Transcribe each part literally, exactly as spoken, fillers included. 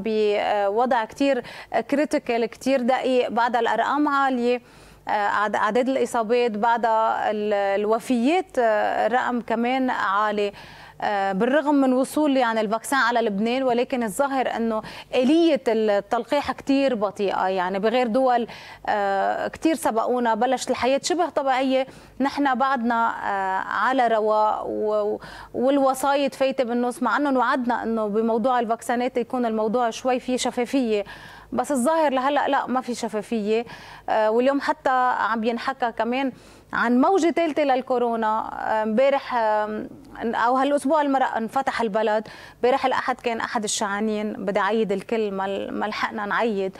بوضع كتير كريتيكال كتير دقيق بعد الأرقام عالية، أعداد الإصابات بعد الوفيات الرقم كمان عالي، بالرغم من وصول يعني الفاكسين على لبنان، ولكن الظاهر انه آلية التلقيح كتير بطيئة. يعني بغير دول كتير سبقونا بلشت الحياة شبه طبيعية، نحن بعدنا على رواق والوصايد فايتة بالنص، مع انه وعدنا انه بموضوع الفاكسينات يكون الموضوع شوي فيه شفافية، بس الظاهر لهلا لا ما في شفافية. واليوم حتى عم ينحكى كمان عن موجة ثالثة للكورونا. امبارح او هالاسبوع المرة انفتح البلد، امبارح الاحد كان احد الشعانين، بدي اعيد الكل ما لحقنا نعيد،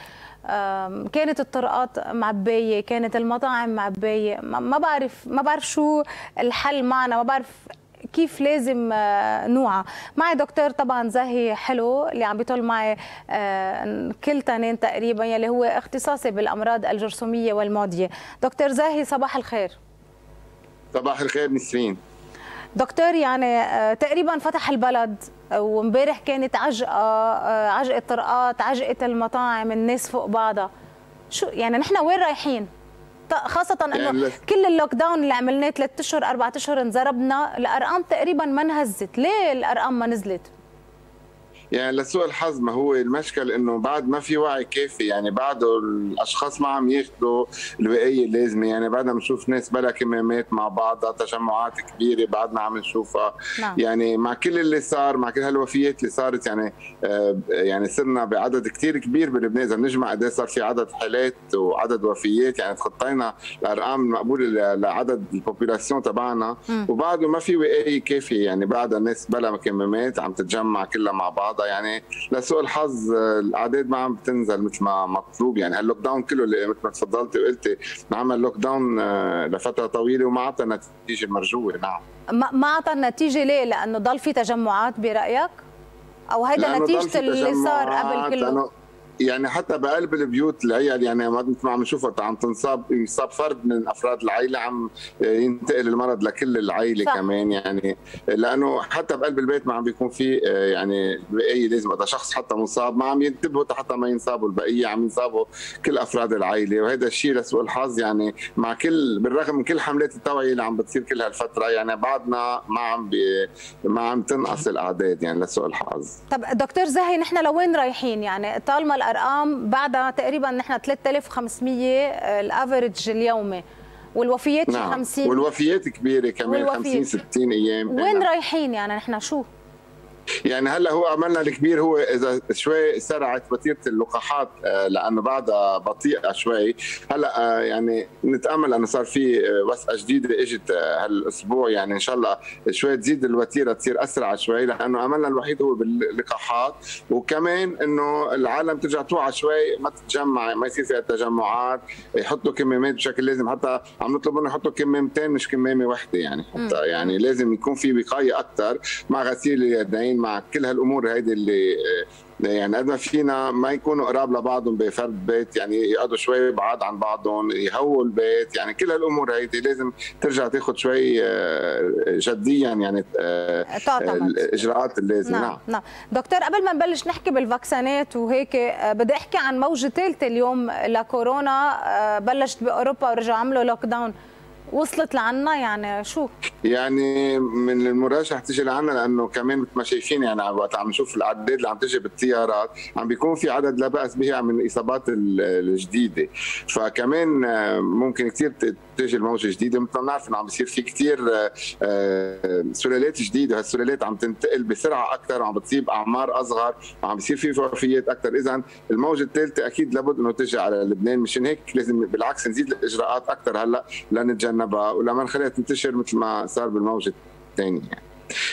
كانت الطرقات معباية، كانت المطاعم معباية، ما بعرف ما بعرف شو الحل معنا، ما بعرف كيف لازم نوعى. معي دكتور طبعا زاهي حلو اللي عم بيطول معي كل تنين تقريبا، يلي هو اختصاصي بالامراض الجرثوميه والمعديه. دكتور زاهي صباح الخير. صباح الخير نسرين. دكتور يعني تقريبا فتح البلد، ومبارح كانت عجقه، عجقه طرقات، عجقه المطاعم، الناس فوق بعضها، شو يعني نحن وين رايحين؟ خاصة انه كل اللوك داون اللي عملناه ثلاث اشهر اربع اشهر انزربنا، الارقام تقريبا ما انهزت، ليه الارقام ما نزلت؟ يعني لسوء الحظ، ما هو المشكل انه بعد ما في وعي كافي، يعني بعده الاشخاص ما عم ياخذوا الوقايه اللازمه، يعني بعدنا بنشوف ناس بلا كمامات مع بعضها، تجمعات كبيره بعدنا عم نشوفها. نعم. يعني مع كل اللي صار، مع كل هالوفيات اللي صارت، يعني آه يعني صرنا بعدد كثير كبير بلبنان، اذا بنجمع قد ايه صار في عدد حالات وعدد وفيات، يعني تخطينا الارقام المقبوله لعدد البوبولاسيون تبعنا، وبعده ما في وقايه كافيه، يعني بعدها الناس بلا كمامات عم تتجمع كلها مع بعض، يعني لسوء الحظ الاعداد ما عم بتنزل مثل ما مطلوب. يعني هاللوك داون كله اللي مثل ما تفضلتي وقلتي عمل لوك داون لفتره طويله وما عطى النتيجه المرجوه. نعم، ما عطى النتيجه ليه؟ لانه ضل في تجمعات برايك؟ او هيدا نتيجه اللي صار قبل كله؟ يعني حتى بقلب البيوت العيال، يعني مثل ما عم نشوفها عم تنصاب، ينصاب فرد من افراد العائله عم ينتقل المرض لكل العائله كمان، يعني لانه حتى بقلب البيت ما عم بيكون في يعني البقيه لازم، اذا شخص حتى مصاب ما عم ينتبهوا حتى ما ينصابوا البقيه، عم ينصابوا كل افراد العائله، وهذا الشيء لسوء الحظ يعني مع كل بالرغم من كل حملات التوعيه اللي عم بتصير كل هالفتره، يعني بعدنا ما عم ما عم تنقص الاعداد، يعني لسوء الحظ. طب دكتور زاهي نحن لوين رايحين؟ يعني طالما الارقام بعدها تقريبا نحن ثلاثة آلاف وخمسمية الافرج اليومي، والوفيات نعم. خمسين، والوفيات كبيره كمان، خمسين ستين ايام، وين رايحين يعني نحن شو؟ يعني هلا هو عملنا الكبير، هو اذا شوي سرعت وتيره اللقاحات لانه بعدها بطيئه شوي، هلا يعني نتامل انه صار في وثقه جديده اجت هالاسبوع، يعني ان شاء الله شوي تزيد الوتيره تصير اسرع شوي، لانه املنا الوحيد هو باللقاحات، وكمان انه العالم ترجع توعى شوي، ما تتجمع، ما يصير فيها تجمعات، يحطوا كمامات بشكل لازم، حتى عم نطلب منهم يحطوا كمامتين مش كمامه واحده، يعني حتى يعني لازم يكون في وقايه اكثر مع غسيل اليدين، مع كل هالامور هيدي اللي يعني قد ما فينا ما يكونوا قراب لبعضهم بفرد بيت، يعني يقعدوا شوي بعاد عن بعضهم، يهووا البيت، يعني كل هالامور هيدي لازم ترجع تاخذ شوي جديا يعني الاجراءات اللازمه. نعم. نعم دكتور، قبل ما نبلش نحكي بالفاكسينات وهيك، بدي احكي عن موجه ثالثه اليوم لكورونا، بلشت باوروبا ورجعوا عملوا لوك داون، وصلت لعنا، يعني شو؟ يعني من المرشح تيجي لعنا، لانه كمان مثل ما شايفين يعني وقت عم نشوف الاعداد اللي عم تيجي بالطيارات، عم بيكون في عدد لا باس به من الاصابات الجديده، فكمان ممكن كثير تيجي الموجه جديده، مثل ما بنعرف انه عم بيصير في كثير سلالات جديده، هالسلالات عم تنتقل بسرعه اكثر وعم بتصيب اعمار اصغر، وعم بيصير في وفيات اكثر، اذا الموجه الثالثه اكيد لابد انه تيجي على لبنان، مشان هيك لازم بالعكس نزيد الاجراءات اكثر هلا لنتجنب ولما نخليها تنتشر مثل ما صار بالموجه الثانيه.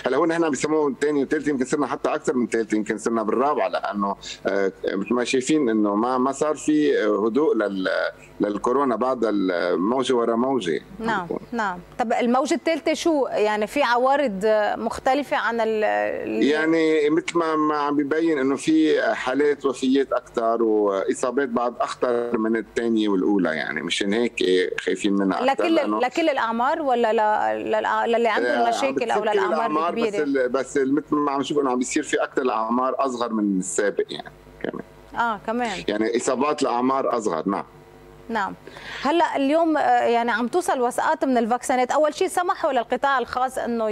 هلا هون نحن عم بسموه ثاني وثالث، يمكن صرنا حتى اكثر من ثالث، يمكن صرنا بالرابعه، لانه مثل ما شايفين انه ما ما صار في هدوء لل للكورونا بعد الموجه ورا موجه. نعم نعم. طب الموجه الثالثه شو يعني؟ في عوارض مختلفه عن ال يعني مثل ما ما عم ببين انه في حالات وفيات اكثر واصابات بعد اخطر من الثانيه والاولى، يعني مشان هيك خايفين منها اكثر لكل لكل الاعمار، ولا ل... للي عندهم مشاكل او للاعمار الكبيره؟ بس بس مثل ما عم نشوف انه عم بيصير في اكثر الاعمار اصغر من السابق، يعني كمان. اه كمان يعني اصابات لاعمار اصغر. نعم نعم. هلا اليوم يعني عم توصل وثائق من الفاكسينات، اول شيء سمحوا للقطاع الخاص انه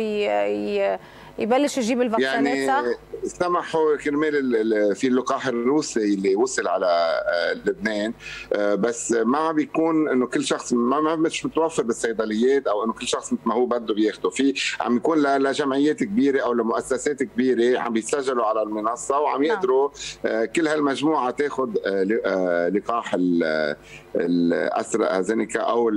يبلش يجيب الفاكسينات يعني صح؟ سمحوا كرمال في اللقاح الروسي اللي وصل على لبنان، بس ما عم بيكون انه كل شخص ما مش متوفر بالصيدليات او انه كل شخص مثل ما هو بده بياخده، في عم يكون لجمعيات كبيره او لمؤسسات كبيره عم بيسجلوا على المنصه وعم يقدروا كل هالمجموعه تاخذ لقاح الاسترازينيكا او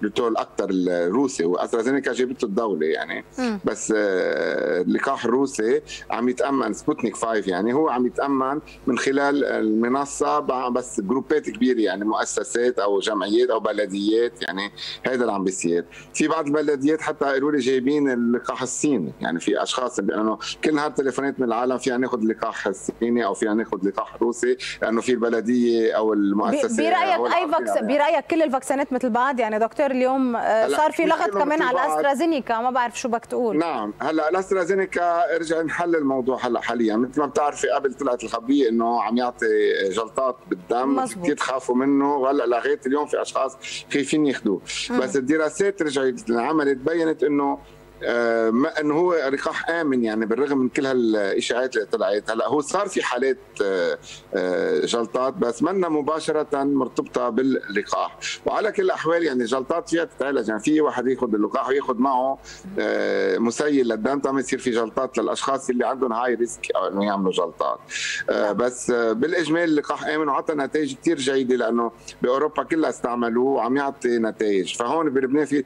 بلوتو الاكثر الروسي، واسترازينيكا جابته الدوله يعني م. بس اللقاح الروسي عم يتامن سبوتنيك خمسة يعني هو عم يتامن من خلال المنصه بس جروبات كبيره يعني مؤسسات او جمعيات او بلديات، يعني هذا اللي عم بيصير. في بعض البلديات حتى قالوا لي جايبين اللقاح الصيني، يعني في اشخاص لانه كل نهار تليفونات من العالم فيها ناخذ اللقاح الصيني او فيها ناخذ لقاح روسي لانه في البلديه او المؤسسه. برايك اي فاكس برايك كل الفاكسينات مثل بعض يعني دكتور؟ اليوم صار في لغط كمان على الاسترازينيكا، ما بعرف شو بدك تقول. نعم هلا الاسترازينيكا رجع نحل الموضوع هلا حاليا، مثل ما بتعرفي قبل طلعت الخبريه انه عم يعطي جلطات بالدم كثير خافوا منه، وهلا لغايه اليوم في اشخاص خايفين ياخذوه، بس الدراسات رجعت انعملت بينت انه آه ما انه هو لقاح امن يعني بالرغم من كل هالاشاعات اللي طلعت. هلا هو صار في حالات آه آه جلطات بس منا مباشره مرتبطه باللقاح، وعلى كل الاحوال يعني جلطات فيها تتعالج، يعني في واحد ياخذ اللقاح وياخذ معه آه مسيل للدم طبعا يصير في جلطات للاشخاص اللي عندهم هاي ريسك او انه يعملوا جلطات آه بس آه بالاجمال لقاح امن وعطى نتائج كثير جيده لانه باوروبا كلها استعملوه وعم يعطي نتائج. فهون بلبنان في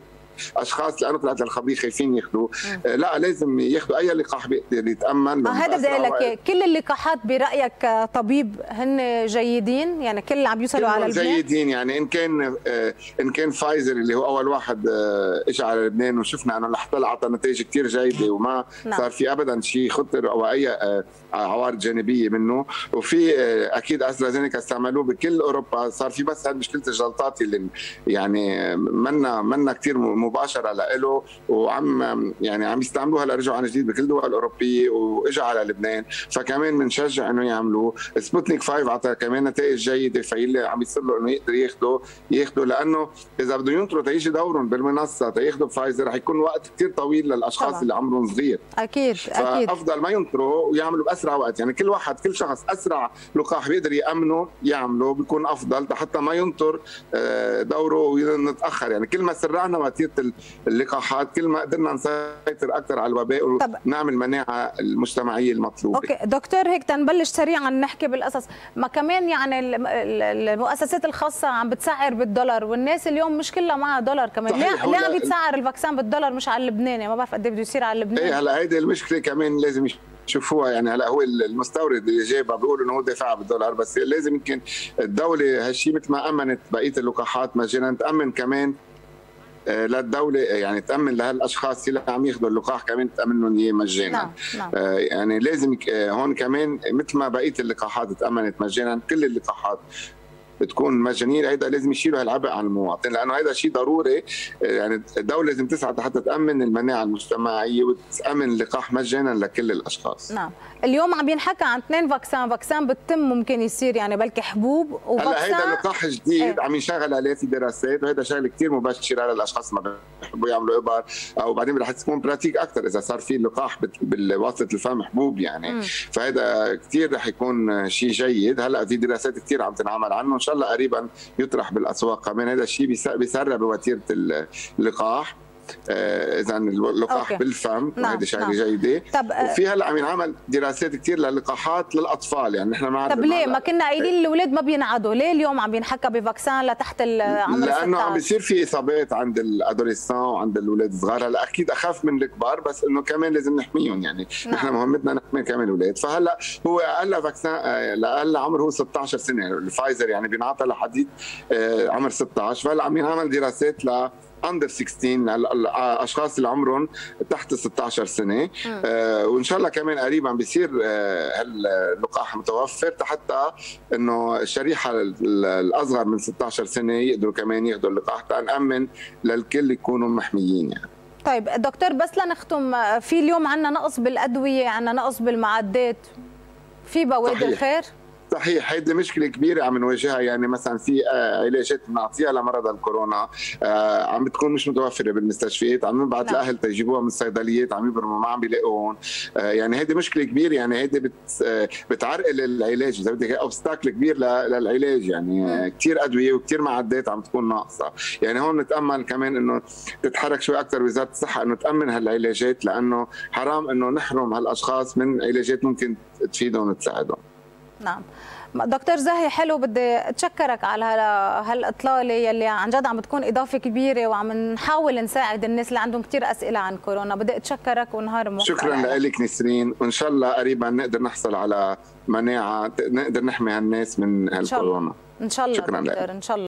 اشخاص لانه طلعت الخبير خايفين ياخذوا آه لا لازم ياخذوا اي لقاح بيقدر يتامن. هذا بدي اقول لك كل اللقاحات برايك طبيب هن جيدين يعني كل اللي عم يوصلوا على لبنان جيدين يعني ان كان آه ان كان فايزر اللي هو اول واحد آه اجى على لبنان وشفنا انه رح طلع عطى نتائج كثير جيده وما نعم. صار في ابدا شيء خطر او اي آه عوارض جانبيه منه، وفي آه اكيد استرازينيكا استعملوه بكل اوروبا، صار في بس هالمشكله الجلطات اللي يعني منا منا كثير مباشره له وعم يعني عم يستعملوها هلا رجعوا عن جديد بكل الدول الاوروبيه واجا على لبنان، فكمان بنشجع انه يعملوه. سبوتنيك خمسة عطى كمان نتائج جيده، فاللي عم يصير له انه يقدر ياخده ياخده لانه اذا بدهم ينطروا تيجي دورهم بالمنصه تياخذوا بفايزر رح يكون وقت كثير طويل للاشخاص طبعا. اللي عمرهم صغير اكيد اكيد فافضل ما ينطروا ويعملوا باسرع وقت، يعني كل واحد كل شخص اسرع لقاح بيقدر يامنه يعمله بيكون افضل حتى ما ينطر دوره ونتاخر، يعني كل ما سرعنا وقت اللقاحات كل ما قدرنا نسيطر اكثر على الوباء ونعمل مناعه المجتمعيه المطلوبه. اوكي دكتور هيك تنبلش سريعا نحكي بالقصص، ما كمان يعني المؤسسات الخاصه عم بتسعر بالدولار والناس اليوم مش كلها معها دولار كمان، ليه عم بيتسعر الفاكسين بالدولار مش على اللبناني؟ ما بعرف قد ايه بده يصير على اللبناني. ايه هلا هيدي المشكله كمان لازم شوفوها، يعني هلا هو المستورد اللي جايبها بيقول انه هو دافعها بالدولار، بس لازم يمكن الدوله هالشيء مثل ما امنت بقيه اللقاحات مجانا تامن كمان للدولة، يعني تأمن لهالأشخاص اللي عم ياخذوا اللقاح كمان تأمن لهم إياه مجانا. نعم نعم. آه يعني لازم هون كمان مثل ما بقية اللقاحات تأمنت مجانا كل اللقاحات تكون مجانيه، هيدا لازم يشيلوا هالعبء عن المواطن لانه هيدا شيء ضروري، يعني الدوله لازم تسعى حتى تامن المناعه المجتمعيه وتامن اللقاح مجانا لكل الاشخاص. نعم، اليوم عم ينحكى عن اثنين فاكسان، فاكسان بالتم ممكن يصير يعني بلكي حبوب وفاكسان هلا هيدا لقاح جديد ايه؟ عم ينشغل عليه في دراسات وهيدا شغله كثير مبشره على الاشخاص ما بيحبوا يعملوا ابر او بعدين رح تكون براتيك اكثر اذا صار في لقاح بالواسط الفم حبوب يعني م. فهيدا كثير رح يكون شيء جيد، هلا في دراسات كثير عم تنعمل عنه إن شاء الله قريبا يطرح بالاسواق كمان، هذا الشيء بيسرع بوتيره اللقاح آه اذا اللقاح بالفم وهذه شغله جيده. وفي هلا عم ينعمل دراسات كثير للقاحات للاطفال، يعني نحن ما طب ليه ما كنا قايلين الاولاد ما بينعدوا؟ ليه اليوم عم بينحكى بفاكسان لتحت العمر ستة عشر؟ لانه عم بيصير في اصابات عند الادوليسون وعند الاولاد الصغار، هلا اكيد اخاف من الكبار بس انه كمان لازم نحميهم، يعني نعم. نحن مهمتنا نحمي كمان الاولاد، فهلا هو اقل فاكسان اقل عمر هو ستة عشر سنه، الفايزر يعني بينعطى لحديد آه عمر ستة عشر، فهلا عم ينعمل دراسات ل اندر ستة عشر الاشخاص اللي عمرهم تحت ستة عشر سنه آه وان شاء الله كمان قريبا بيصير آه اللقاح متوفر حتى انه الشريحه الاصغر من ستة عشر سنه يقدروا كمان ياخذوا اللقاح تنأمن للكل يكونوا محميين يعني. طيب دكتور بس لنختم، في اليوم عندنا نقص بالادويه، عندنا نقص بالمعدات، في بوادر الخير؟ صحيح، هيدي مشكلة كبيرة عم نواجهها. يعني مثلا في علاجات بنعطيها لمرضى الكورونا عم بتكون مش متوفرة بالمستشفيات، عم نبعث الأهل تجيبوها من الصيدليات، عم يبرموا ما عم بيلاقوهم. يعني هيدي مشكلة كبيرة، يعني هيدي بتعرقل العلاج إذا بدك، أوبستاكل كبير للعلاج. يعني كثير أدوية وكثير معدات عم تكون ناقصة. يعني هون نتأمل كمان إنه تتحرك شوي أكثر وزارة الصحة إنه تأمن هالعلاجات، لأنه حرام إنه نحرم هالأشخاص من علاجات ممكن تفيدهم وتساعدهم. نعم دكتور زاهي حلو، بدي اتشكرك على هالاطلاله يلي عن جد عم بتكون اضافه كبيره، وعم نحاول نساعد الناس اللي عندهم كثير اسئله عن كورونا. بدي اتشكرك ونهار موفق. شكرا لك نسرين، وان شاء الله قريبا نقدر نحصل على مناعه نقدر نحمي هالناس من هالكورونا ان شاء الله. شكرا لك. ان شاء الله.